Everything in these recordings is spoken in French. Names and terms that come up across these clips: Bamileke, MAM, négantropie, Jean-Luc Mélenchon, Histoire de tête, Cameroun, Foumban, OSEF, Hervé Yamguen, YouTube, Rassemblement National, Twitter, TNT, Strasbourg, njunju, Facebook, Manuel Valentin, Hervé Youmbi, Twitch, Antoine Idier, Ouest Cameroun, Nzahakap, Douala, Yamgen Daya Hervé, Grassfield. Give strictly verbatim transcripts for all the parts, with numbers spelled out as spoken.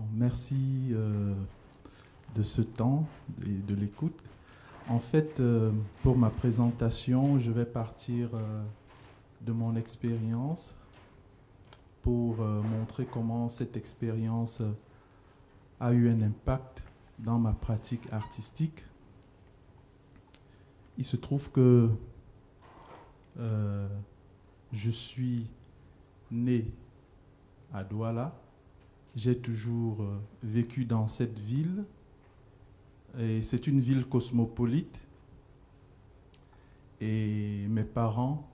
Bon, merci euh, de ce temps et de l'écoute. En fait, euh, pour ma présentation, je vais partir euh, de mon expérience pour euh, montrer comment cette expérience euh, a eu un impact dans ma pratique artistique. Il se trouve que euh, je suis né à Douala. J'ai toujours euh, vécu dans cette ville. Et c'est une ville cosmopolite. Et mes parents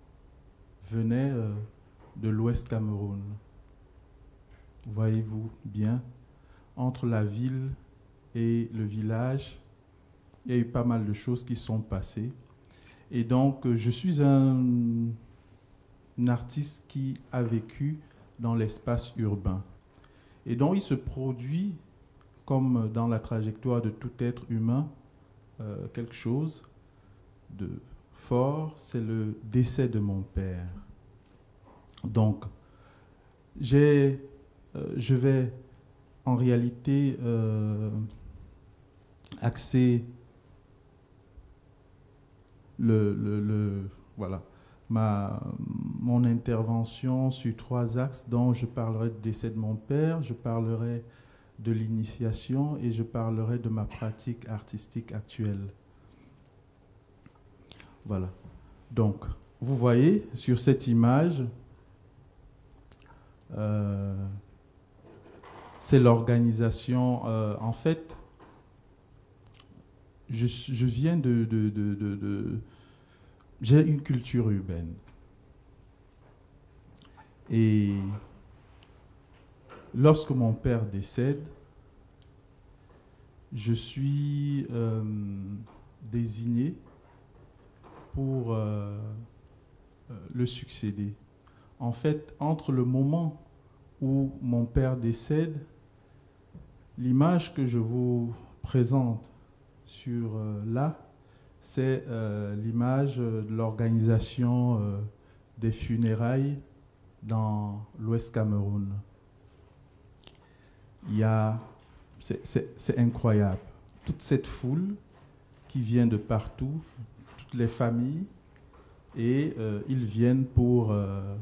venaient euh, de l'Ouest Cameroun. Voyez-vous bien, entre la ville et le village, il y a eu pas mal de choses qui sont passées. Et donc, je suis un, un artiste qui a vécu dans l'espace urbain. Et donc, il se produit, comme dans la trajectoire de tout être humain, euh, quelque chose de fort, c'est le décès de mon père. Donc, j'ai, euh, je vais en réalité euh, axer le, le, le, voilà, ma, mon intervention sur trois axes, dont je parlerai du décès de mon père, je parlerai de l'initiation et je parlerai de ma pratique artistique actuelle. Voilà. Donc, vous voyez sur cette image, euh, c'est l'organisation. Euh, en fait, je, je viens de... de, de, de, de j'ai une culture urbaine. Et lorsque mon père décède, je suis euh, désigné pour euh, le succéder. En fait, entre le moment où mon père décède, l'image que je vous présente sur euh, là, c'est euh, l'image de l'organisation euh, des funérailles dans l'Ouest Cameroun. Il y a, c'est incroyable, toute cette foule qui vient de partout, toutes les familles, et euh, ils viennent pour euh,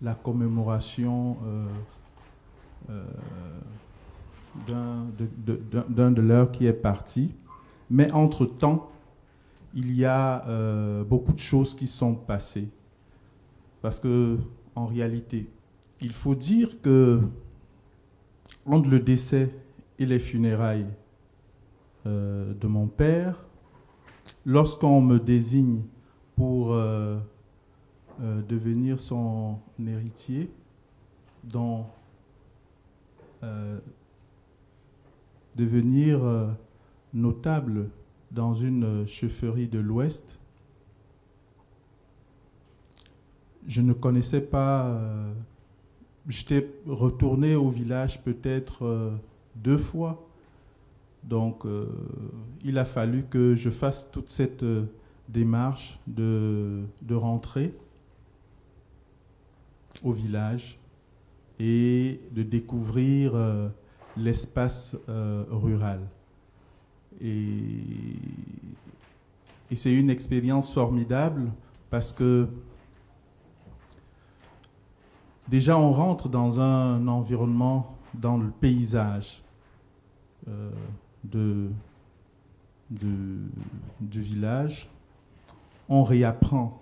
la commémoration euh, euh, d'un de, de, de leurs qui est parti. Mais entre-temps, il y a euh, beaucoup de choses qui sont passées. Parce que, en réalité, il faut dire que entre le décès et les funérailles euh, de mon père, lorsqu'on me désigne pour euh, euh, devenir son héritier, dont euh, devenir euh, notable dans une chefferie de l'Ouest, je ne connaissais pas... Euh, J'étais retourné au village peut-être euh, deux fois. Donc, euh, il a fallu que je fasse toute cette euh, démarche de, de rentrer au village et de découvrir euh, l'espace euh, rural. Et, et c'est une expérience formidable parce que déjà, on rentre dans un environnement, dans le paysage euh, de, de, du village. On réapprend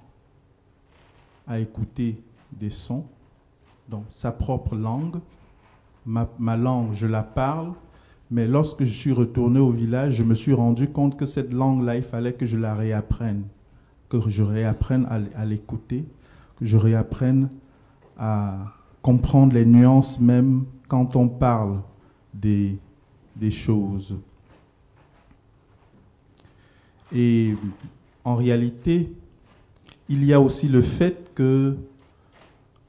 à écouter des sons, donc sa propre langue. Ma, ma langue, je la parle, mais lorsque je suis retourné au village, je me suis rendu compte que cette langue-là, il fallait que je la réapprenne, que je réapprenne à, à l'écouter, que je réapprenne à comprendre les nuances même quand on parle des, des choses. Et en réalité, il y a aussi le fait que,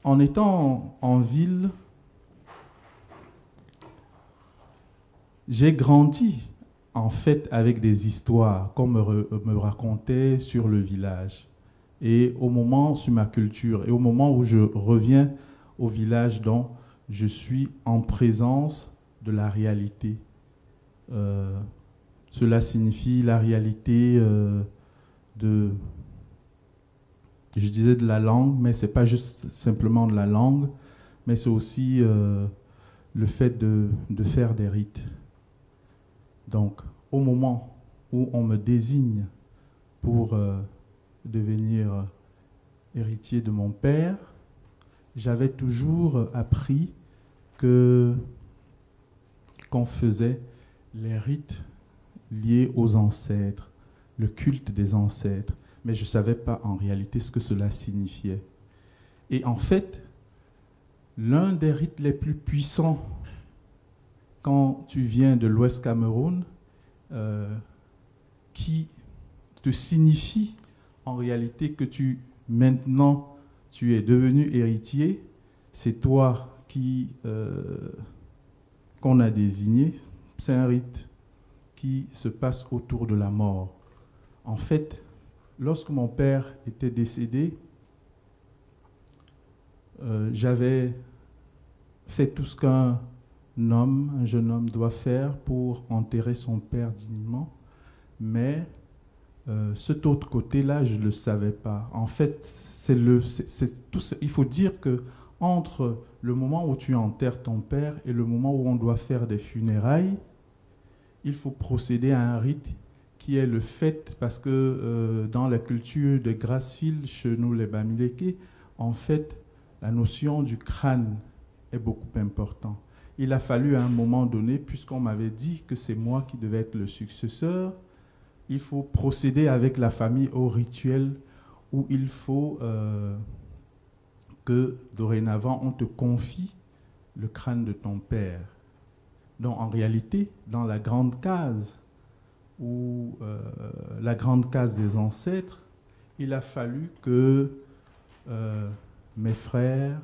en étant en, en ville, j'ai grandi en fait avec des histoires qu'on me, me racontait sur le village. Et au moment, sur ma culture, et au moment où je reviens au village dont je suis en présence de la réalité. Euh, cela signifie la réalité euh, de, je disais de la langue, mais ce n'est pas juste simplement de la langue, mais c'est aussi euh, le fait de, de faire des rites. Donc, au moment où on me désigne pour euh, devenir héritier de mon père, j'avais toujours appris que qu'on faisait les rites liés aux ancêtres, le culte des ancêtres, mais je ne savais pas en réalité ce que cela signifiait. Et en fait, l'un des rites les plus puissants quand tu viens de l'Ouest Cameroun, euh, qui te signifie en réalité que tu, maintenant, tu es devenu héritier, c'est toi qui, euh, qu'on a désigné, c'est un rite qui se passe autour de la mort. En fait, lorsque mon père était décédé, euh, j'avais fait tout ce qu'un homme, un jeune homme doit faire pour enterrer son père dignement, mais Euh, cet autre côté-là, je ne le savais pas. En fait, c'est le, c'est, c'est tout, il faut dire que entre le moment où tu enterres ton père et le moment où on doit faire des funérailles, il faut procéder à un rite qui est le fait, parce que euh, dans la culture de Grassfield, chez nous les Bamileke, en fait, la notion du crâne est beaucoup importante. Il a fallu à un moment donné, puisqu'on m'avait dit que c'est moi qui devais être le successeur, il faut procéder avec la famille au rituel où il faut euh, que, dorénavant, on te confie le crâne de ton père. Donc, en réalité, dans la grande case, ou euh, la grande case des ancêtres, il a fallu que euh, mes frères,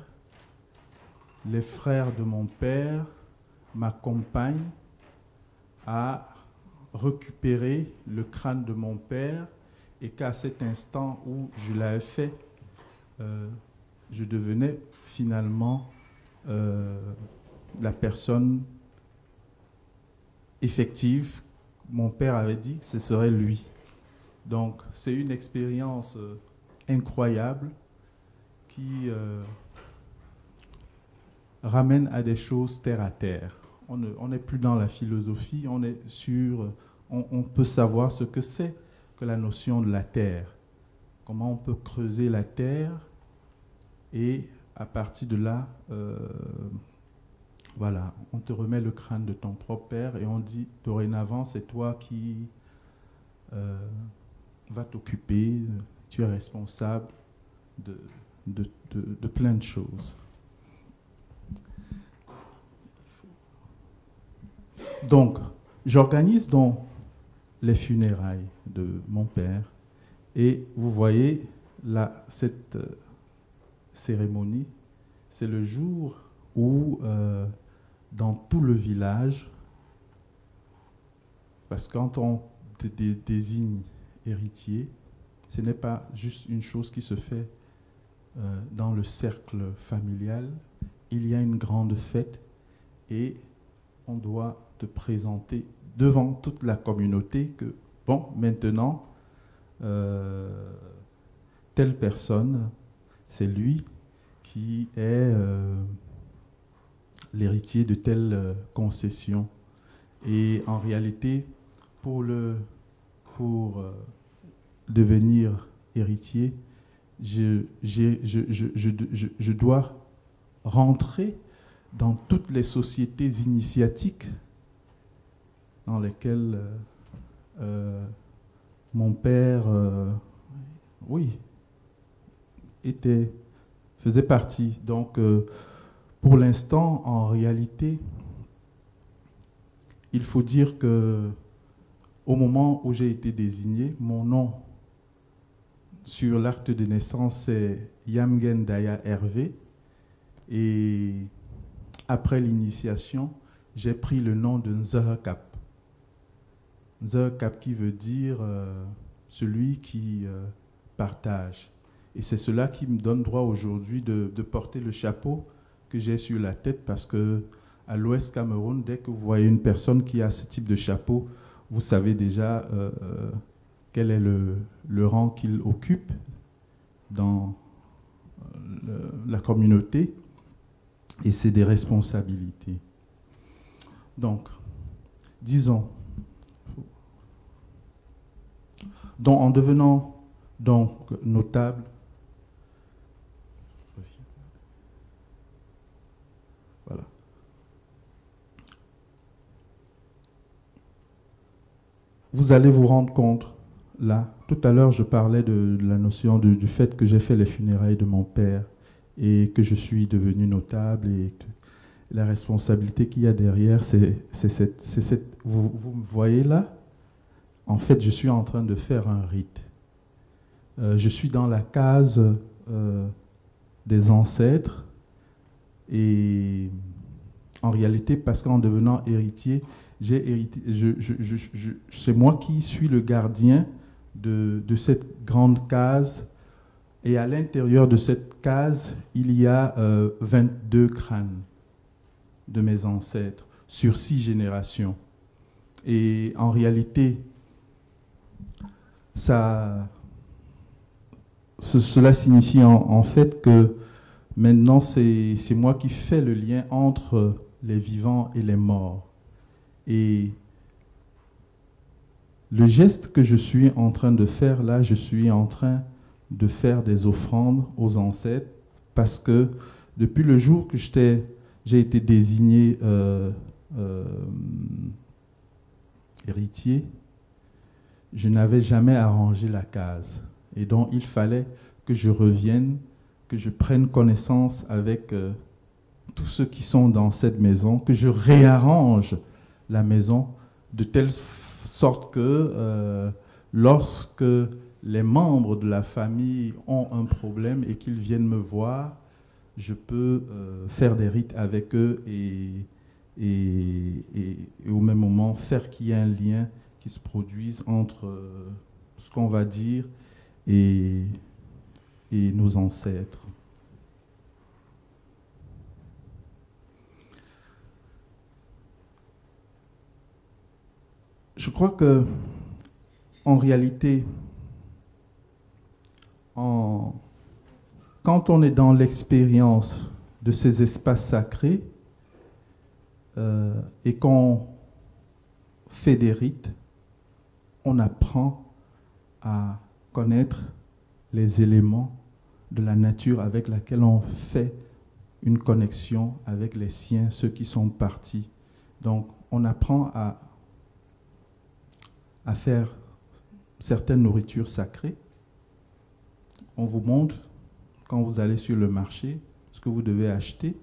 les frères de mon père, m'accompagnent à récupérer le crâne de mon père et qu'à cet instant où je l'avais fait, euh, je devenais finalement euh, la personne effective. Mon père avait dit que ce serait lui. Donc c'est une expérience euh, incroyable qui euh, ramène à des choses terre à terre. On n'est plus dans la philosophie, on est sur, on, on peut savoir ce que c'est que la notion de la terre. Comment on peut creuser la terre et à partir de là, euh, voilà, on te remet le crâne de ton propre père et on dit dorénavant c'est toi qui euh, vas t'occuper, tu es responsable de, de, de, de plein de choses. Donc, j'organise donc les funérailles de mon père et vous voyez, là, cette euh, cérémonie, c'est le jour où, euh, dans tout le village, parce que quand on désigne héritier, ce n'est pas juste une chose qui se fait euh, dans le cercle familial, il y a une grande fête et on doit te présenter devant toute la communauté que, bon, maintenant, euh, telle personne, c'est lui qui est euh, l'héritier de telle euh, concession. Et en réalité, pour, le, pour euh, devenir héritier, je, je, je, je, je, je, je dois rentrer dans toutes les sociétés initiatiques dans lesquelles euh, euh, mon père, euh, oui, était, faisait partie. Donc, euh, pour l'instant, en réalité, il faut dire que au moment où j'ai été désigné, mon nom sur l'acte de naissance, c'est Yamgen Daya Hervé. Et après l'initiation, j'ai pris le nom de Nzahakap. Nzahakap qui veut dire euh, celui qui euh, partage. Et c'est cela qui me donne droit aujourd'hui de, de porter le chapeau que j'ai sur la tête parce que à l'Ouest Cameroun, dès que vous voyez une personne qui a ce type de chapeau, vous savez déjà euh, quel est le, le rang qu'il occupe dans le, la communauté, et c'est des responsabilités. Donc, disons, donc, en devenant donc notable, voilà. Vous allez vous rendre compte, là, tout à l'heure, je parlais de, de la notion du, du fait que j'ai fait les funérailles de mon père et que je suis devenu notable, et que la responsabilité qu'il y a derrière, c'est cette, cette... Vous, vous me voyez là? En fait, je suis en train de faire un rite. Euh, je suis dans la case euh, des ancêtres, et en réalité, parce qu'en devenant héritier, j'ai hérité, je, je, je, je, c'est moi qui suis le gardien de, de cette grande case, et à l'intérieur de cette case, il y a euh, vingt-deux crânes de mes ancêtres sur six générations. Et en réalité, ça, ce, cela signifie en, en fait que maintenant, c'est moi qui fais le lien entre les vivants et les morts. Et le geste que je suis en train de faire là, je suis en train de faire des offrandes aux ancêtres, parce que depuis le jour que j'ai été désigné euh, euh, héritier, je n'avais jamais arrangé la case. Et donc, il fallait que je revienne, que je prenne connaissance avec euh, tous ceux qui sont dans cette maison, que je réarrange la maison de telle sorte que euh, lorsque les membres de la famille ont un problème et qu'ils viennent me voir, je peux euh, faire des rites avec eux et, et, et, et au même moment faire qu'il y ait un lien qui se produise entre euh, ce qu'on va dire et, et nos ancêtres. Je crois que, en réalité, en, quand on est dans l'expérience de ces espaces sacrés euh, et qu'on fait des rites, on apprend à connaître les éléments de la nature avec laquelle on fait une connexion avec les siens, ceux qui sont partis. Donc, on apprend à, à faire certaines nourritures sacrées. On vous montre, quand vous allez sur le marché, ce que vous devez acheter.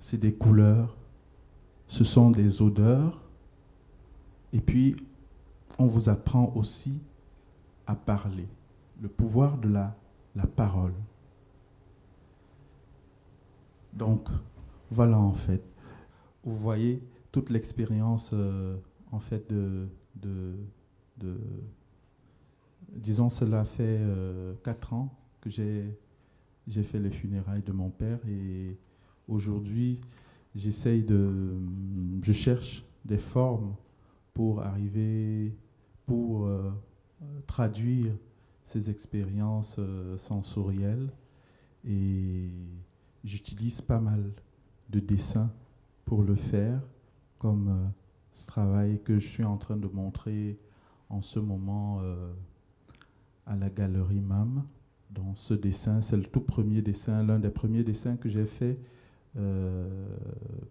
C'est des couleurs, ce sont des odeurs. Et puis, on vous apprend aussi à parler, le pouvoir de la, la parole. Donc, voilà en fait. Vous voyez toute l'expérience euh, en fait de, de, de... Disons, cela fait euh, quatre ans que j'ai fait les funérailles de mon père, et aujourd'hui, j'essaye de... Je cherche des formes pour arriver, pour euh, traduire ces expériences euh, sensorielles. Et j'utilise pas mal de dessins pour le faire, comme euh, ce travail que je suis en train de montrer en ce moment euh, à la galerie MAM. Dans ce dessin, c'est le tout premier dessin, l'un des premiers dessins que j'ai fait euh,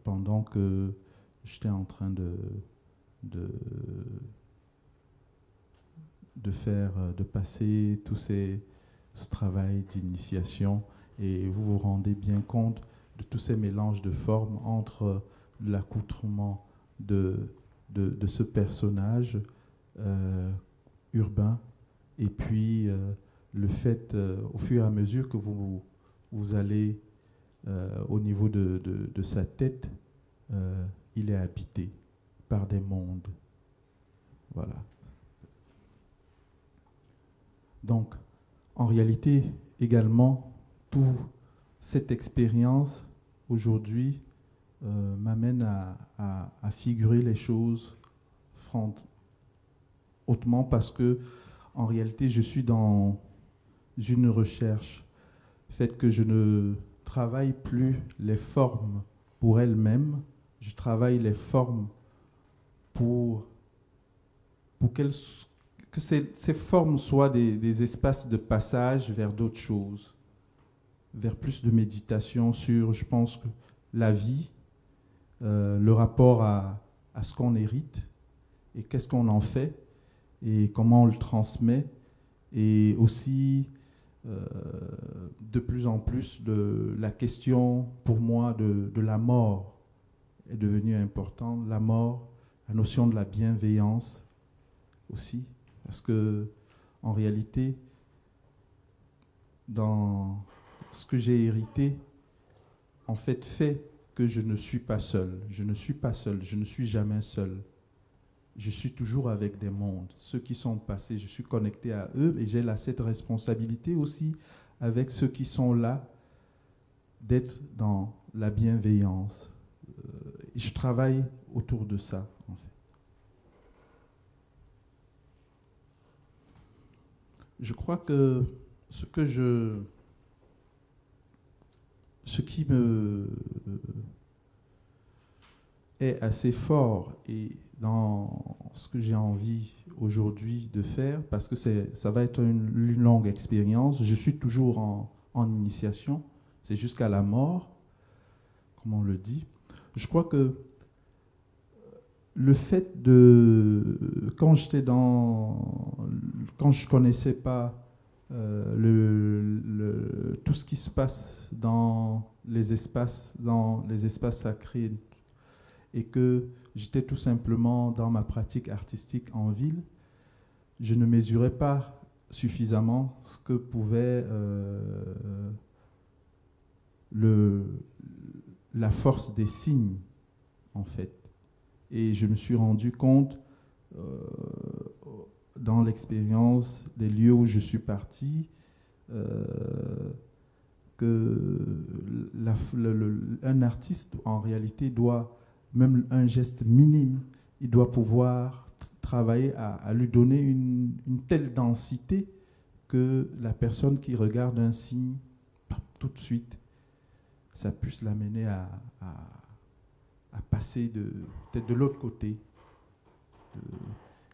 pendant que j'étais en train de... De, de faire, de passer tout ces, ce travail d'initiation, et vous vous rendez bien compte de tous ces mélanges de formes entre l'accoutrement de, de, de ce personnage euh, urbain, et puis euh, le fait, euh, au fur et à mesure que vous, vous allez euh, au niveau de, de, de sa tête, euh, il est habité par des mondes. Voilà. Donc, en réalité, également, toute cette expérience, aujourd'hui, euh, m'amène à, à, à figurer les choses hautement, parce que en réalité je suis dans une recherche, fait que je ne travaille plus les formes pour elles-mêmes, je travaille les formes pour, pour qu'elles, que ces, ces formes soient des, des espaces de passage vers d'autres choses, vers plus de méditation sur, je pense, que la vie, euh, le rapport à, à ce qu'on hérite, et qu'est-ce qu'on en fait, et comment on le transmet, et aussi euh, de plus en plus de la question pour moi de, de la mort est devenue importante, la mort, la notion de la bienveillance aussi, parce que en réalité, dans ce que j'ai hérité, en fait, fait que je ne suis pas seul, je ne suis pas seul, je ne suis jamais seul. Je suis toujours avec des mondes. Ceux qui sont passés, je suis connecté à eux et j'ai là cette responsabilité aussi avec ceux qui sont là d'être dans la bienveillance. Euh, je travaille autour de ça, en fait. Je crois que ce que je... Ce qui me... est assez fort et dans ce que j'ai envie aujourd'hui de faire, parce que ça va être une, une longue expérience. Je suis toujours en, en initiation, c'est jusqu'à la mort, comme on le dit. Je crois que le fait de... Quand j'étais dans... Quand je ne connaissais pas euh, le, le, tout ce qui se passe dans les espaces, dans les espaces sacrés, et que j'étais tout simplement dans ma pratique artistique en ville, je ne mesurais pas suffisamment ce que pouvait euh, le, la force des signes, en fait. Et je me suis rendu compte, euh, dans l'expérience des lieux où je suis parti, euh, que la, le, le, un artiste, en réalité, doit... Même un geste minime, il doit pouvoir travailler à, à lui donner une, une telle densité que la personne qui regarde un signe, tout de suite, ça puisse l'amener à, à, à passer de, peut-être de l'autre côté.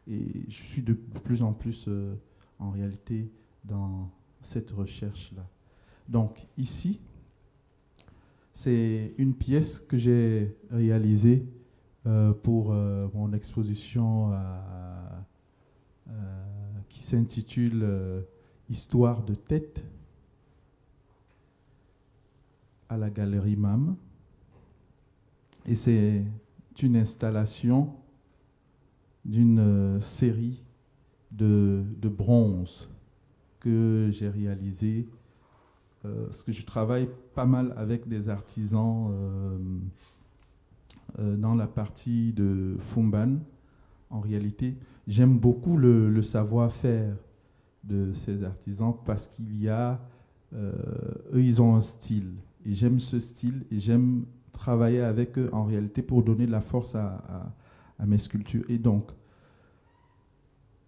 Et je suis de plus en plus, euh, en réalité, dans cette recherche-là. Donc, ici... C'est une pièce que j'ai réalisée euh, pour euh, mon exposition à, à, qui s'intitule euh, « Histoire de tête » à la galerie MAM. Et c'est une installation d'une euh, série de, de bronzes que j'ai réalisée. Euh, parce que je travaille pas mal avec des artisans euh, euh, dans la partie de Foumban. En réalité, j'aime beaucoup le, le savoir-faire de ces artisans parce qu'il y a... Euh, eux, ils ont un style. Et j'aime ce style et j'aime travailler avec eux en réalité pour donner de la force à, à, à mes sculptures. Et donc,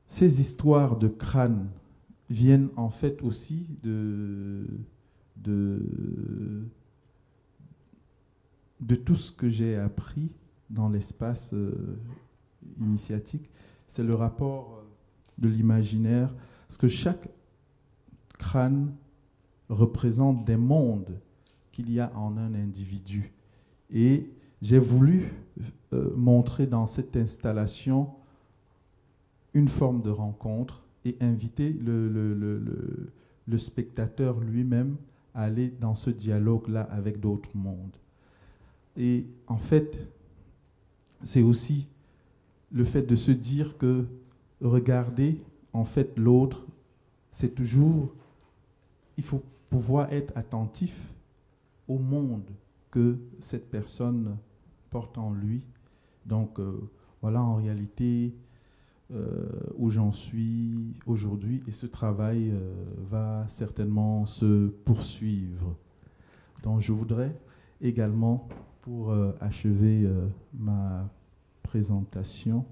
ces histoires de crâne viennent en fait aussi de... De, de tout ce que j'ai appris dans l'espace euh, initiatique, c'est le rapport de l'imaginaire, parce que chaque crâne représente des mondes qu'il y a en un individu. Et j'ai voulu euh, montrer dans cette installation une forme de rencontre et inviter le, le, le, le, le spectateur lui-même à aller dans ce dialogue-là avec d'autres mondes. Et en fait, c'est aussi le fait de se dire que regarder, en fait, l'autre, c'est toujours... Il faut pouvoir être attentif au monde que cette personne porte en lui. Donc, euh, voilà, en réalité, euh, où j'en suis aujourd'hui, et ce travail euh, va certainement se poursuivre. Donc je voudrais également pour euh, achever euh, ma présentation,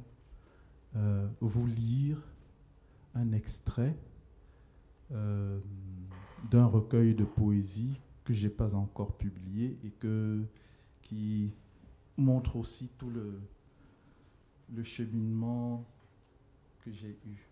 euh, vous lire un extrait euh, d'un recueil de poésie que je n'ai pas encore publié et que, qui montre aussi tout le, le cheminement que j'ai eu.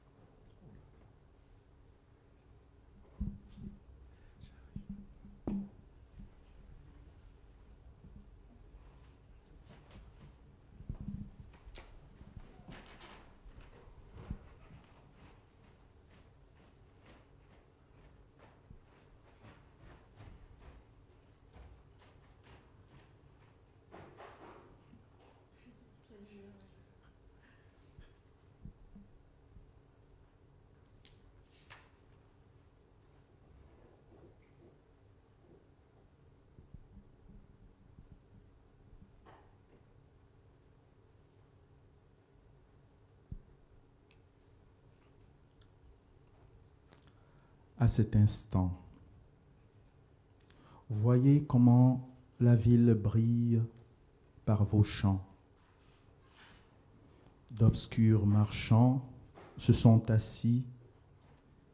À cet instant, voyez comment la ville brille par vos champs. D'obscurs marchands se sont assis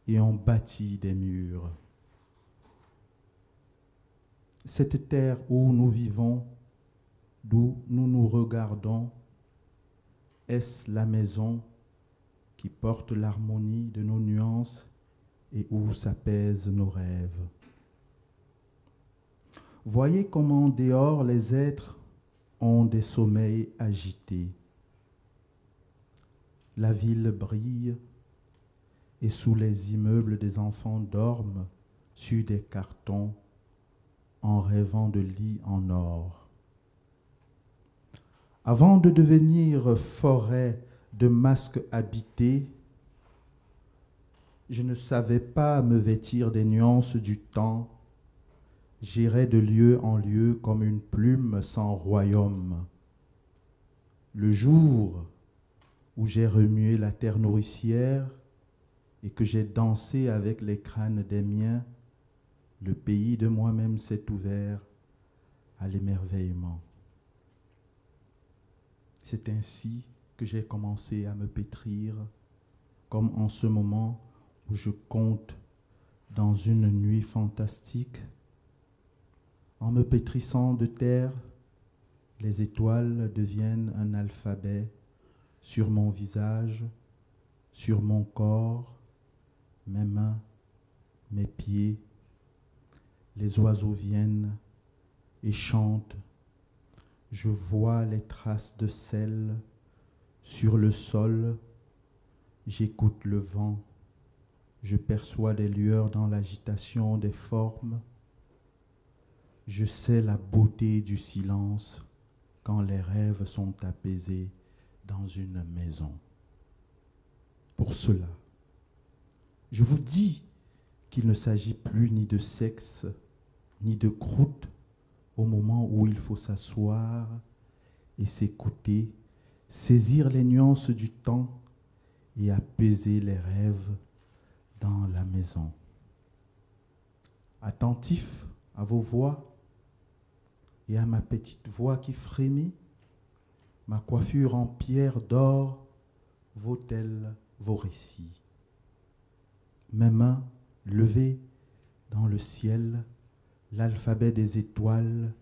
et ont bâti des murs. Cette terre où nous vivons, d'où nous nous regardons, est-ce la maison qui porte l'harmonie de nos nuances et où s'apaisent nos rêves? Voyez comment dehors les êtres ont des sommeils agités. La ville brille et sous les immeubles des enfants dorment sur des cartons en rêvant de lits en or. Avant de devenir forêt de masques habités, je ne savais pas me vêtir des nuances du temps. J'irais de lieu en lieu comme une plume sans royaume. Le jour où j'ai remué la terre nourricière et que j'ai dansé avec les crânes des miens, le pays de moi-même s'est ouvert à l'émerveillement. C'est ainsi que j'ai commencé à me pétrir, comme en ce moment où je compte dans une nuit fantastique. En me pétrissant de terre, les étoiles deviennent un alphabet sur mon visage, sur mon corps, mes mains, mes pieds. Les oiseaux viennent et chantent. Je vois les traces de sel sur le sol. J'écoute le vent. Je perçois des lueurs dans l'agitation des formes. Je sais la beauté du silence quand les rêves sont apaisés dans une maison. Pour cela, je vous dis qu'il ne s'agit plus ni de sexe, ni de croûte au moment où il faut s'asseoir et s'écouter, saisir les nuances du temps et apaiser les rêves dans la maison. Attentif à vos voix et à ma petite voix qui frémit, ma coiffure en pierre d'or vaut-elle vos récits? Mes mains levées dans le ciel, l'alphabet des étoiles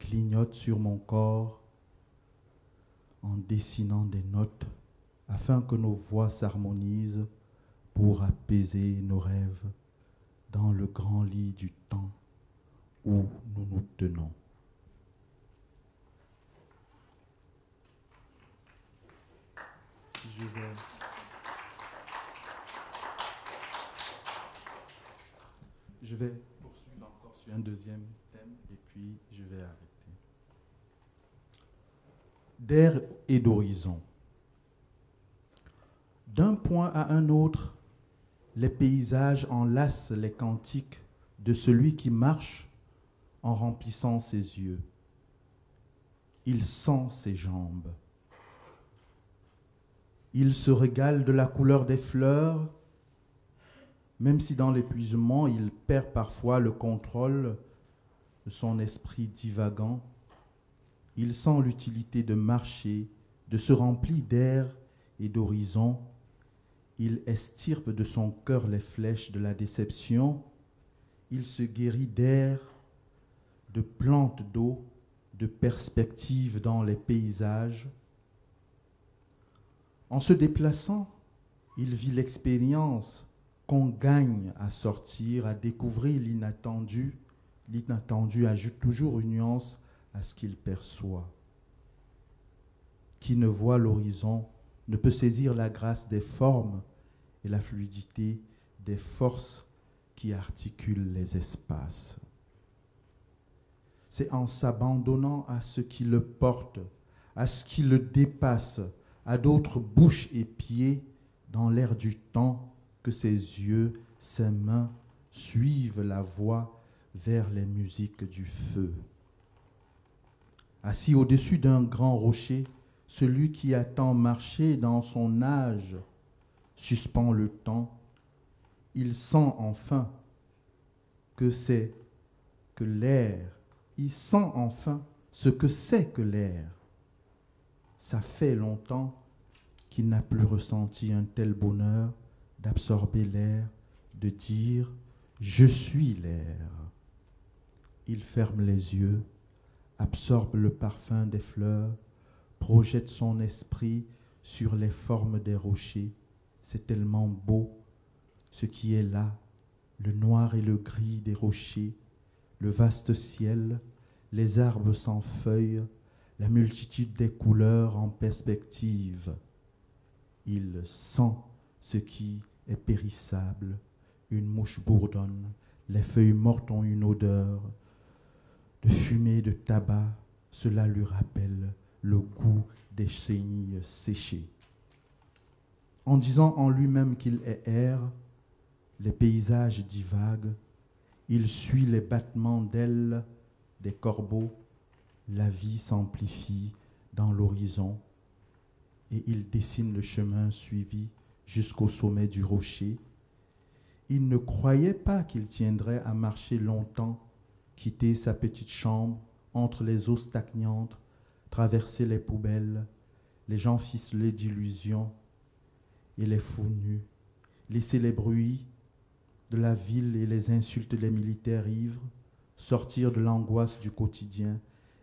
clignote sur mon corps en dessinant des notes afin que nos voix s'harmonisent pour apaiser nos rêves dans le grand lit du temps où nous nous tenons. Je vais... je vais poursuivre encore sur un deuxième thème et puis je vais arrêter. D'air et d'horizon. D'un point à un autre, les paysages enlacent les cantiques de celui qui marche en remplissant ses yeux. Il sent ses jambes. Il se régale de la couleur des fleurs, même si dans l'épuisement, il perd parfois le contrôle de son esprit divagant il sent l'utilité de marcher, de se remplir d'air et d'horizon. Il estirpe de son cœur les flèches de la déception. Il se guérit d'air, de plantes d'eau, de perspectives dans les paysages. En se déplaçant, il vit l'expérience qu'on gagne à sortir, à découvrir l'inattendu. L'inattendu ajoute toujours une nuance à ce qu'il perçoit. Qui ne voit l'horizon ne peut saisir la grâce des formes et la fluidité des forces qui articulent les espaces. C'est en s'abandonnant à ce qui le porte, à ce qui le dépasse, à d'autres bouches et pieds, dans l'air du temps, que ses yeux, ses mains suivent la voie vers les musiques du feu. Assis au-dessus d'un grand rocher, celui qui a tant marché dans son âge suspend le temps. Il sent enfin que c'est que l'air. Il sent enfin ce que c'est que l'air. Ça fait longtemps qu'il n'a plus ressenti un tel bonheur d'absorber l'air, de dire « Je suis l'air ». Il ferme les yeux, absorbe le parfum des fleurs, projette son esprit sur les formes des rochers. C'est tellement beau, ce qui est là, le noir et le gris des rochers, le vaste ciel, les arbres sans feuilles, la multitude des couleurs en perspective. Il sent ce qui est périssable. Une mouche bourdonne, les feuilles mortes ont une odeur de fumée de tabac. Cela lui rappelle le goût des chenilles séchées. En disant en lui-même qu'il est air, les paysages divaguent, il suit les battements d'ailes des corbeaux, la vie s'amplifie dans l'horizon et il dessine le chemin suivi jusqu'au sommet du rocher. Il ne croyait pas qu'il tiendrait à marcher longtemps, quitter sa petite chambre entre les eaux stagnantes, traverser les poubelles, les gens ficelés d'illusions et les fous nus, laisser les bruits de la ville et les insultes des militaires ivres, sortir de l'angoisse du quotidien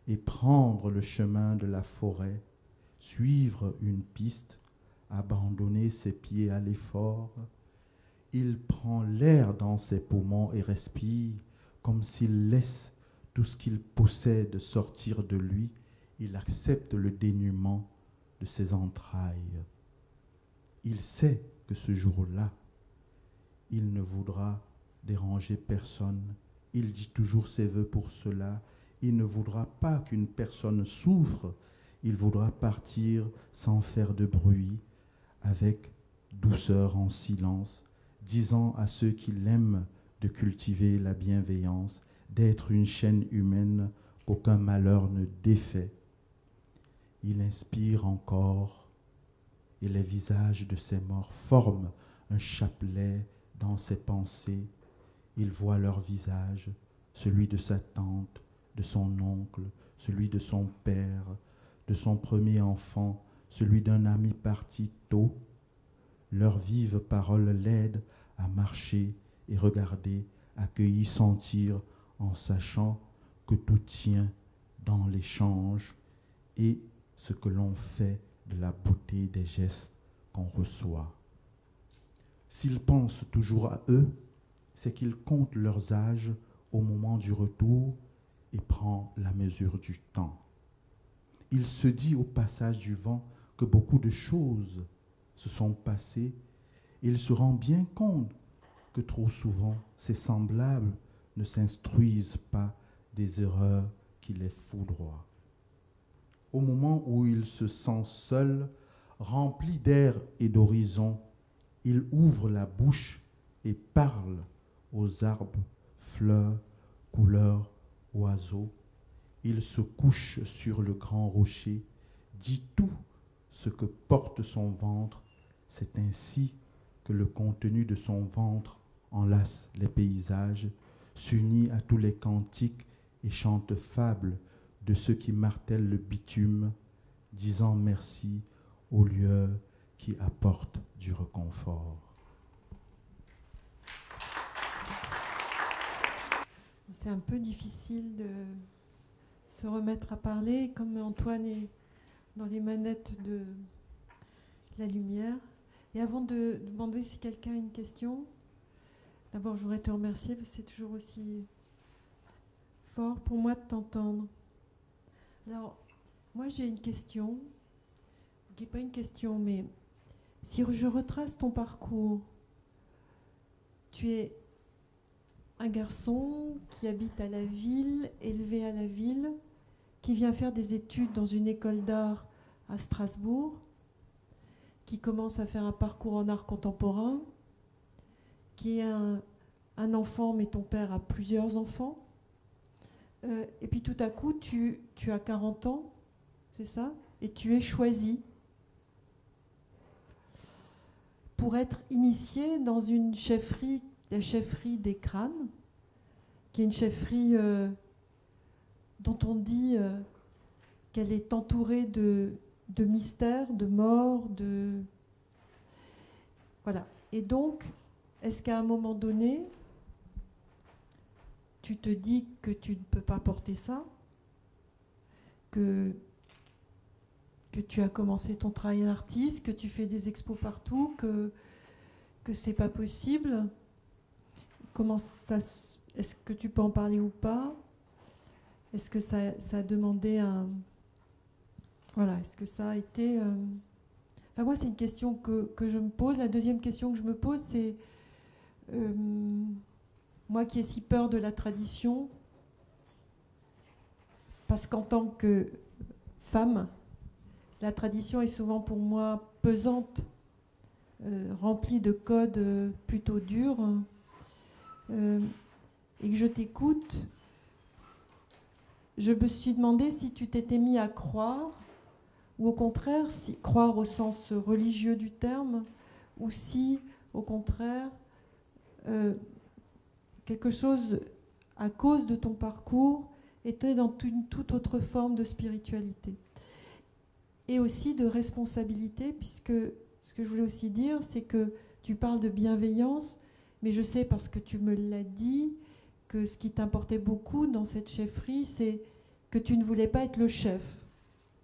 et prendre le chemin de la forêt, suivre une piste, abandonner ses pieds à l'effort. Il prend l'air dans ses poumons et respire comme s'il laisse tout ce qu'il possède sortir de lui. Il accepte le dénuement de ses entrailles. Il sait que ce jour-là, il ne voudra déranger personne. Il dit toujours ses vœux pour cela. Il ne voudra pas qu'une personne souffre. Il voudra partir sans faire de bruit, avec douceur, en silence, disant à ceux qui l'aiment de cultiver la bienveillance, d'être une chaîne humaine qu'aucun malheur ne défait. Il inspire encore et les visages de ses morts forment un chapelet dans ses pensées. Il voit leur visage, celui de sa tante, de son oncle, celui de son père, de son premier enfant, celui d'un ami parti tôt. Leurs vives paroles l'aident à marcher et regarder, accueillir, sentir, en sachant que tout tient dans l'échange et ce que l'on fait de la beauté des gestes qu'on reçoit. S'ils pensent toujours à eux, c'est qu'ils comptent leurs âges au moment du retour et prend la mesure du temps. Il se dit au passage du vent que beaucoup de choses se sont passées et il se rend bien compte que trop souvent ses semblables ne s'instruisent pas des erreurs qui les foudroient. Au moment où il se sent seul, rempli d'air et d'horizon, il ouvre la bouche et parle aux arbres, fleurs, couleurs, oiseaux. Il se couche sur le grand rocher, dit tout ce que porte son ventre. C'est ainsi que le contenu de son ventre enlace les paysages, s'unit à tous les cantiques et chante fables de ceux qui martèlent le bitume, disant merci aux lueurs qui apportent du réconfort. C'est un peu difficile de se remettre à parler, comme Antoine est dans les manettes de la lumière. Et avant de demander si quelqu'un a une question, d'abord je voudrais te remercier parce que c'est toujours aussi fort pour moi de t'entendre. Alors, moi j'ai une question, qui n'est pas une question, mais si je retrace ton parcours, tu es un garçon qui habite à la ville, élevé à la ville, qui vient faire des études dans une école d'art à Strasbourg, qui commence à faire un parcours en art contemporain, qui est un, un enfant, mais ton père a plusieurs enfants. Euh, et puis tout à coup, tu, tu as quarante ans, c'est ça? Et tu es choisi pour être initié dans une chefferie, la chefferie des crânes, qui est une chefferie euh, dont on dit euh, qu'elle est entourée de, de mystères, de morts, de... Voilà. Et donc, est-ce qu'à un moment donné, tu te dis que tu ne peux pas porter ça, que, que tu as commencé ton travail d'artiste, que tu fais des expos partout, que, que c'est pas possible ? Comment ça, est-ce que tu peux en parler ou pas? Est-ce que ça, ça a demandé un... Voilà, est-ce que ça a été... Euh... Enfin, moi, c'est une question que, que je me pose. La deuxième question que je me pose, c'est... Euh, moi qui ai si peur de la tradition, parce qu'en tant que femme, la tradition est souvent pour moi pesante, euh, remplie de codes plutôt durs, Euh, et que je t'écoute, je me suis demandé si tu t'étais mis à croire, ou au contraire, si croire au sens religieux du terme, ou si, au contraire, euh, quelque chose, à cause de ton parcours, était dans une toute autre forme de spiritualité. Et aussi de responsabilité, puisque ce que je voulais aussi dire, c'est que tu parles de bienveillance, mais je sais, parce que tu me l'as dit, que ce qui t'importait beaucoup dans cette chefferie, c'est que tu ne voulais pas être le chef.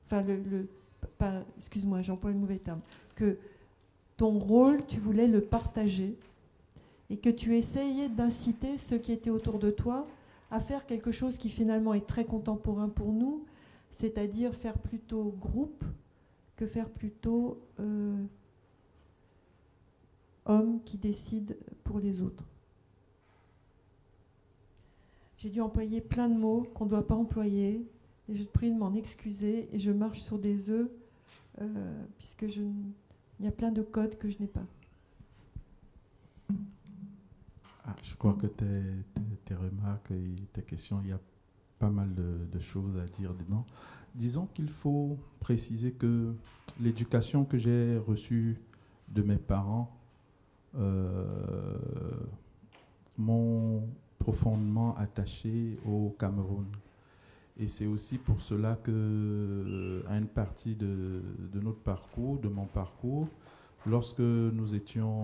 Enfin, le... le excuse-moi, j'emploie le mauvais terme. Que ton rôle, tu voulais le partager. Et que tu essayais d'inciter ceux qui étaient autour de toi à faire quelque chose qui finalement est très contemporain pour nous, c'est-à-dire faire plutôt groupe que faire plutôt... Euh, homme qui décide pour les autres. J'ai dû employer plein de mots qu'on ne doit pas employer, et je te prie de m'en excuser, et je marche sur des œufs, euh, puisque je, il y a plein de codes que je n'ai pas. Ah, je crois que tes, tes, tes remarques et tes questions, il y a pas mal de, de choses à dire dedans. Disons qu'il faut préciser que l'éducation que j'ai reçue de mes parents Euh, m'ont profondément attaché au Cameroun. Et c'est aussi pour cela que, à une partie de, de notre parcours, de mon parcours, lorsque nous étions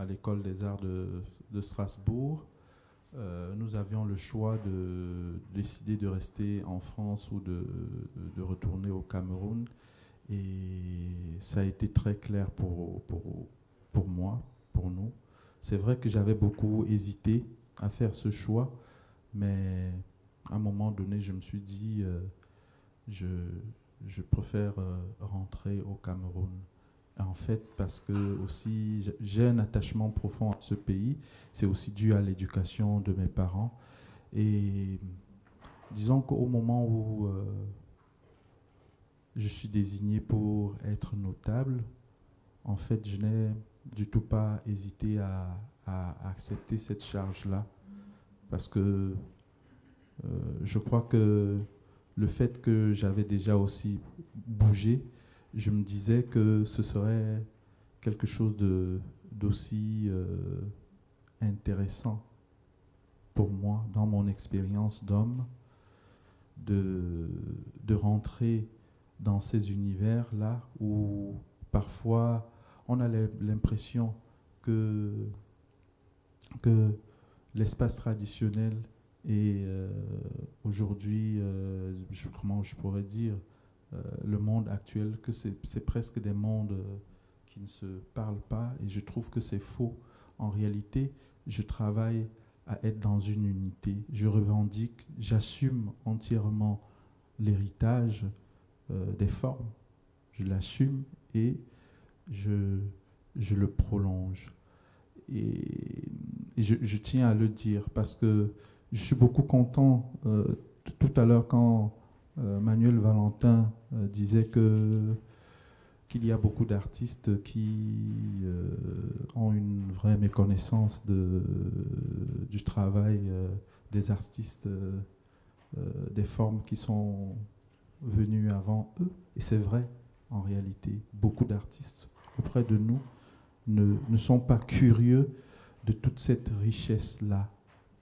à l'école des arts de, de Strasbourg, euh, nous avions le choix de décider de rester en France ou de, de retourner au Cameroun. Et ça a été très clair pour, pour, pour moi. Pour nous. C'est vrai que j'avais beaucoup hésité à faire ce choix, mais à un moment donné, je me suis dit euh, je, je préfère euh, rentrer au Cameroun. En fait, parce que aussi j'ai un attachement profond à ce pays. C'est aussi dû à l'éducation de mes parents. Et disons qu'au moment où euh, je suis désigné pour être notable, en fait, je n'ai du tout pas hésiter à, à accepter cette charge-là, parce que euh, je crois que le fait que j'avais déjà aussi bougé, je me disais que ce serait quelque chose d'aussi euh, intéressant pour moi dans mon expérience d'homme de, de rentrer dans ces univers-là où parfois on a l'impression que, que l'espace traditionnel et euh, aujourd'hui, euh, je, comment je pourrais dire, euh, le monde actuel, que c'est presque des mondes qui ne se parlent pas, et je trouve que c'est faux. En réalité, je travaille à être dans une unité. Je revendique, j'assume entièrement l'héritage euh, des formes. Je l'assume et je, je le prolonge. Et je, je tiens à le dire parce que je suis beaucoup content euh, tout à l'heure quand euh, Manuel Valentin euh, disait que qu'il y a beaucoup d'artistes qui euh, ont une vraie méconnaissance de, euh, du travail euh, des artistes, euh, euh, des formes qui sont venues avant eux. Et c'est vrai, en réalité, beaucoup d'artistes auprès de nous ne, ne sont pas curieux de toute cette richesse-là.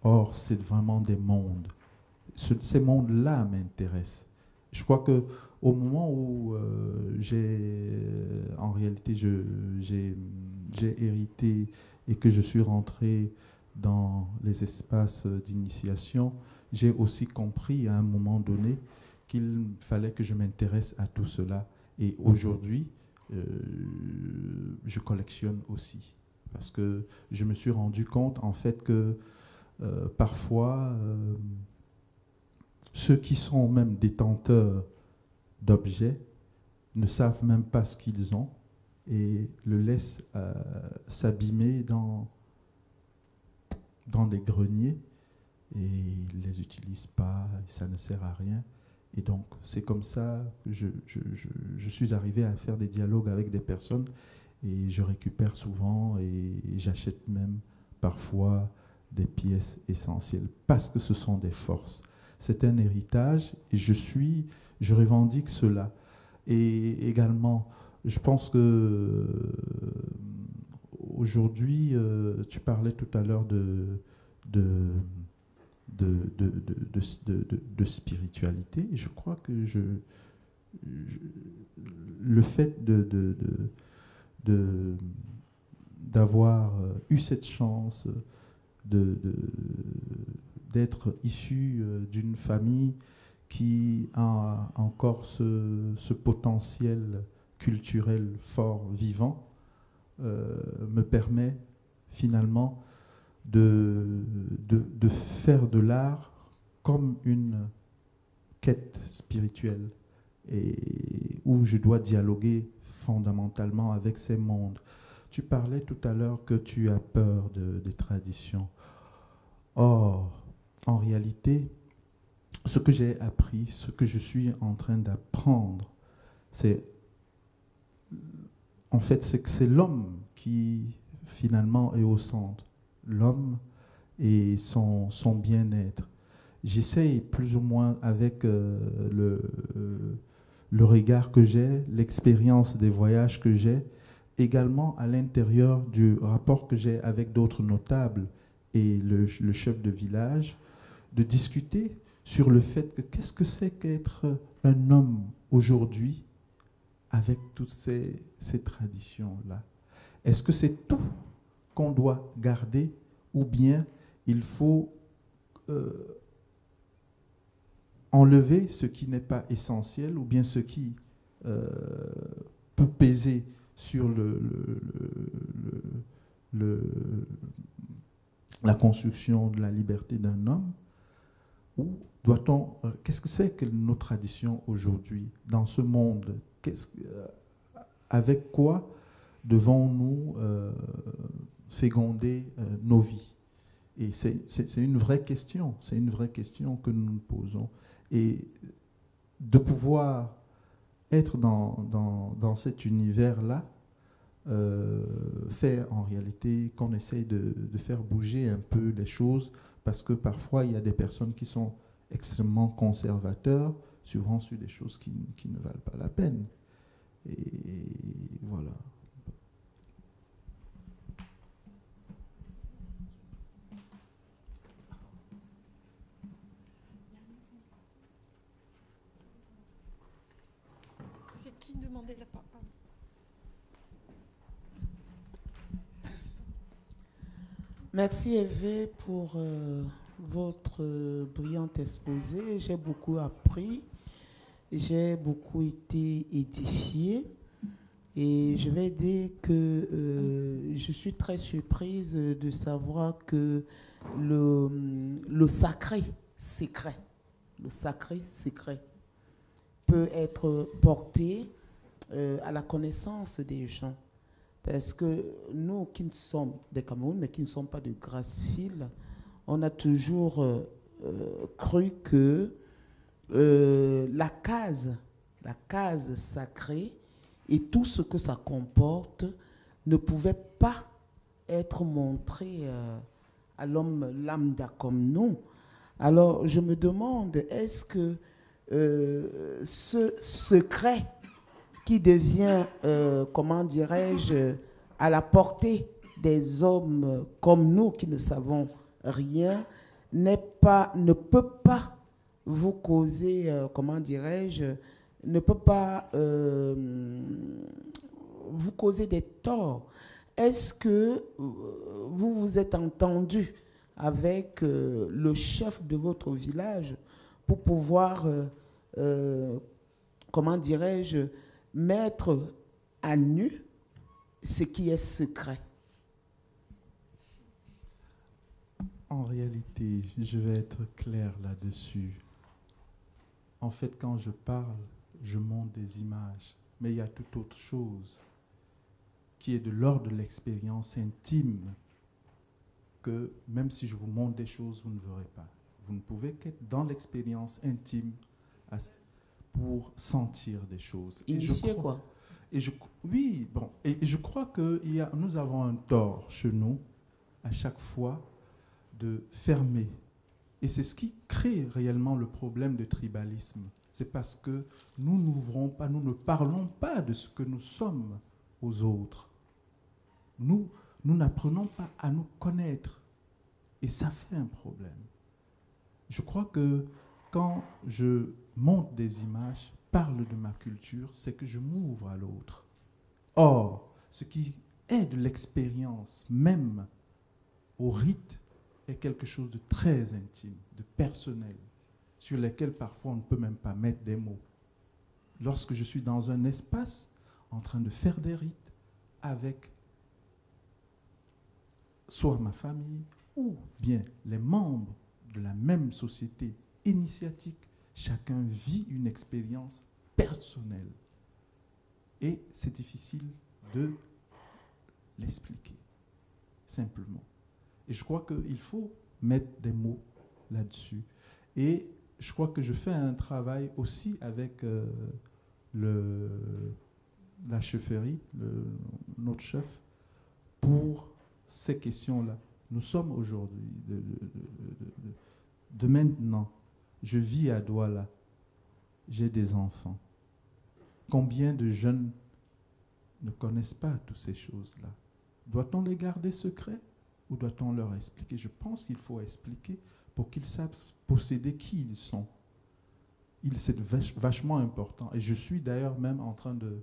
Or, c'est vraiment des mondes. Ce, ces mondes-là m'intéressent. Je crois que au moment où euh, j'ai, en réalité, j'ai hérité et que je suis rentré dans les espaces d'initiation, j'ai aussi compris à un moment donné qu'il fallait que je m'intéresse à tout cela. Et aujourd'hui, euh, je collectionne aussi. Parce que je me suis rendu compte, en fait, que euh, parfois, euh, ceux qui sont même détenteurs d'objets ne savent même pas ce qu'ils ont et le laissent euh, s'abîmer dans, dans des greniers et ils ne les utilisent pas, et ça ne sert à rien. Et donc, c'est comme ça que je, je, je, je suis arrivé à faire des dialogues avec des personnes et je récupère souvent et, et j'achète même parfois des pièces essentielles parce que ce sont des forces. C'est un héritage et je suis, je revendique cela. Et également, je pense que aujourd'hui, euh, tu parlais tout à l'heure de, de, de, de, de, de, de, de spiritualité. Et je crois que je, je, le fait de, de, de, de, d'avoir eu cette chance de... de d'être issu d'une famille qui a encore ce, ce potentiel culturel fort, vivant, euh, me permet finalement de, de, de faire de l'art comme une quête spirituelle et où je dois dialoguer fondamentalement avec ces mondes. Tu parlais tout à l'heure que tu as peur de, des traditions. Or, en réalité, ce que j'ai appris, ce que je suis en train d'apprendre, c'est en fait c'est que c'est l'homme qui finalement est au centre, l'homme et son, son bien-être. J'essaye plus ou moins avec euh, le, euh, le regard que j'ai, l'expérience des voyages que j'ai, également à l'intérieur du rapport que j'ai avec d'autres notables et le, le chef de village, de discuter sur le fait que qu'est-ce que c'est qu'être un homme aujourd'hui avec toutes ces, ces traditions-là. Est-ce que c'est tout qu'on doit garder ou bien il faut euh, enlever ce qui n'est pas essentiel ou bien ce qui euh, peut peser sur le, le, le, le, le, la construction de la liberté d'un homme? Ou doit-on... Euh, qu'est-ce que c'est que nos traditions aujourd'hui, dans ce monde? Qu'est-ce, euh, avec quoi devons-nous euh, féconder euh, nos vies? Et c'est une vraie question. C'est une vraie question que nous nous posons. Et de pouvoir être dans, dans, dans cet univers-là, euh, fait en réalité qu'on essaye de, de faire bouger un peu les choses, parce que parfois, il y a des personnes qui sont extrêmement conservateurs, souvent sur des choses qui, qui ne valent pas la peine. Et voilà. qui demandait la parole? Merci Hervé pour euh, votre euh, brillante exposé. J'ai beaucoup appris, j'ai beaucoup été édifiée et je vais dire que euh, je suis très surprise de savoir que le, le sacré secret, le sacré secret peut être porté euh, à la connaissance des gens. Parce que nous, qui ne sommes des Camerounais, mais qui ne sommes pas de Grasse-Ville, on a toujours euh, cru que euh, la case, la case sacrée et tout ce que ça comporte ne pouvait pas être montré euh, à l'homme lambda comme nous. Alors, je me demande, est-ce que euh, ce secret qui devient, euh, comment dirais-je, à la portée des hommes comme nous qui ne savons rien, n'est pas, ne peut pas vous causer, euh, comment dirais-je, ne peut pas euh, vous causer des torts. Est-ce que vous vous êtes entendu avec euh, le chef de votre village pour pouvoir, euh, euh, comment dirais-je, mettre à nu ce qui est secret? En réalité, je vais être clair là-dessus. En fait, quand je parle, je montre des images, mais il y a toute autre chose qui est de l'ordre de l'expérience intime que même si je vous montre des choses, vous ne verrez pas. Vous ne pouvez qu'être dans l'expérience intime à pour sentir des choses. Initier quoi? Et je, oui, bon, et je crois que il y a, nous avons un tort chez nous, à chaque fois, de fermer. Et c'est ce qui crée réellement le problème de tribalisme. C'est parce que nous n'ouvrons pas, nous ne parlons pas de ce que nous sommes aux autres. Nous, nous n'apprenons pas à nous connaître. Et ça fait un problème. Je crois que quand je montre des images, parle de ma culture, c'est que je m'ouvre à l'autre. Or, ce qui est de l'expérience même au rite est quelque chose de très intime, de personnel, sur lequel parfois on ne peut même pas mettre des mots. Lorsque je suis dans un espace en train de faire des rites avec soit ma famille ou bien les membres de la même société initiatique, chacun vit une expérience personnelle. Et c'est difficile de l'expliquer, simplement. Et je crois qu'il faut mettre des mots là-dessus. Et je crois que je fais un travail aussi avec euh, le, la chefferie, le, notre chef, pour ces questions-là. Nous sommes aujourd'hui, de, de, de, de, de maintenant, je vis à Douala, j'ai des enfants. Combien de jeunes ne connaissent pas toutes ces choses-là? Doit-on les garder secrets ou doit-on leur expliquer? Je pense qu'il faut expliquer pour qu'ils savent posséder qui ils sont. C'est vachement important. Et je suis d'ailleurs même en train de,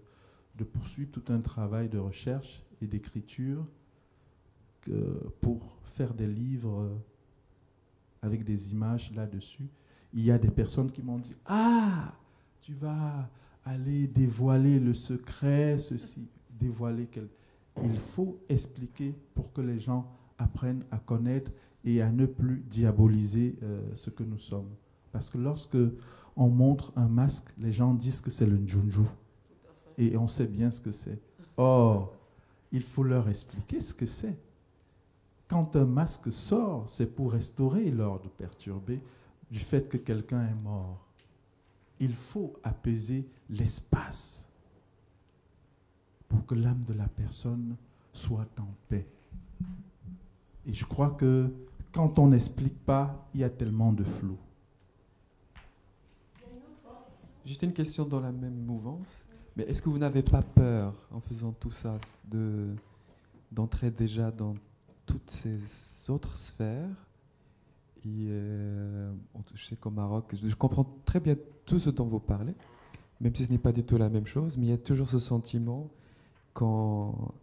de poursuivre tout un travail de recherche et d'écriture pour faire des livres avec des images là-dessus. Il y a des personnes qui m'ont dit « Ah, tu vas aller dévoiler le secret, ceci, dévoiler quel... » Il faut expliquer pour que les gens apprennent à connaître et à ne plus diaboliser euh, ce que nous sommes. Parce que lorsque on montre un masque, les gens disent que c'est le njunju. Et on sait bien ce que c'est. Or, il faut leur expliquer ce que c'est. Quand un masque sort, c'est pour restaurer l'ordre perturbé du fait que quelqu'un est mort. Il faut apaiser l'espace pour que l'âme de la personne soit en paix. Et je crois que quand on n'explique pas, il y a tellement de flou. Juste une question dans la même mouvance. Mais est-ce que vous n'avez pas peur, en faisant tout ça, de, d'entrer déjà dans toutes ces autres sphères? Et euh, je sais qu'au Maroc, je comprends très bien tout ce dont vous parlez, même si ce n'est pas du tout la même chose, mais il y a toujours ce sentiment qu'en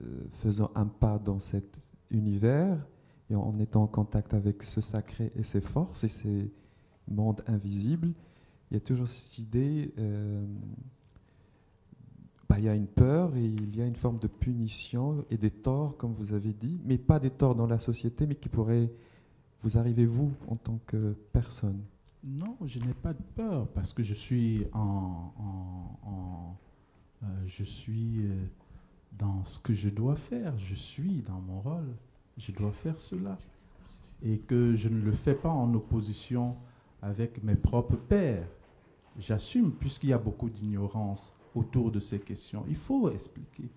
euh, faisant un pas dans cet univers, et en étant en contact avec ce sacré et ses forces et ses mondes invisibles, il y a toujours cette idée, euh, bah, il y a une peur et il y a une forme de punition et des torts, comme vous avez dit, mais pas des torts dans la société, mais qui pourraient vous arriver, vous, en tant que personne. Non, je n'ai pas de peur, parce que je suis en... en, en euh, je suis dans ce que je dois faire, je suis dans mon rôle. Je dois faire cela et que je ne le fais pas en opposition avec mes propres pairs. J'assume, puisqu'il y a beaucoup d'ignorance autour de ces questions. Il faut expliquer,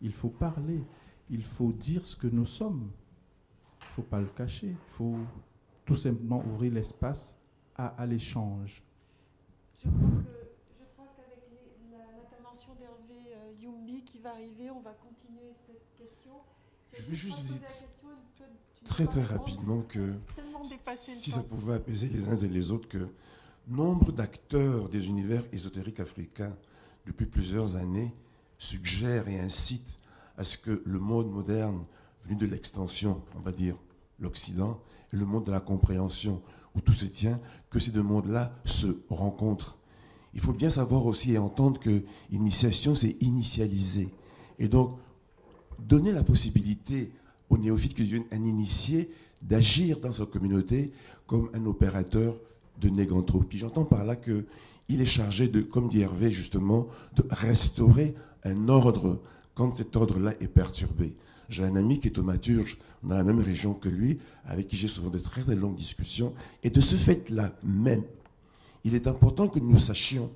il faut parler, il faut dire ce que nous sommes. Il ne faut pas le cacher, il faut tout simplement ouvrir l'espace à, à l'échange. Je crois qu'avec l'intervention d'Hervé euh, Youmbi qui va arriver, on va continuer cette question. Je veux juste dire très très rapidement que si ça pouvait apaiser les uns et les autres, que nombre d'acteurs des univers ésotériques africains depuis plusieurs années suggèrent et incitent à ce que le monde moderne venu de l'extension, on va dire l'Occident, et le monde de la compréhension où tout se tient, que ces deux mondes-là se rencontrent. Il faut bien savoir aussi et entendre que initiation, c'est initialiser. Et donc, donner la possibilité aux néophytes qui deviennent un initié d'agir dans sa communauté comme un opérateur de négantropie. J'entends par là qu'il est chargé de, comme dit Hervé justement, de restaurer un ordre quand cet ordre-là est perturbé. J'ai un ami qui est thaumaturge dans la même région que lui, avec qui j'ai souvent de très très longues discussions, et de ce fait-là même, il est important que nous sachions,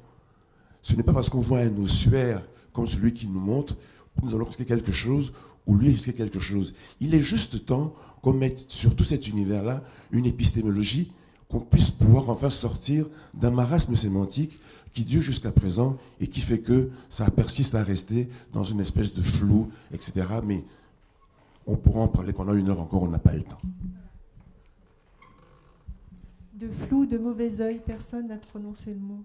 ce n'est pas parce qu'on voit un ossuaire comme celui qui nous montre, nous allons risquer quelque chose ou lui risquer quelque chose. Il est juste temps qu'on mette sur tout cet univers-là une épistémologie, qu'on puisse pouvoir enfin sortir d'un marasme sémantique qui dure jusqu'à présent et qui fait que ça persiste à rester dans une espèce de flou, et cetera. Mais on pourra en parler pendant une heure encore, on n'a pas le temps. De flou, de mauvais oeil, personne n'a prononcé le mot.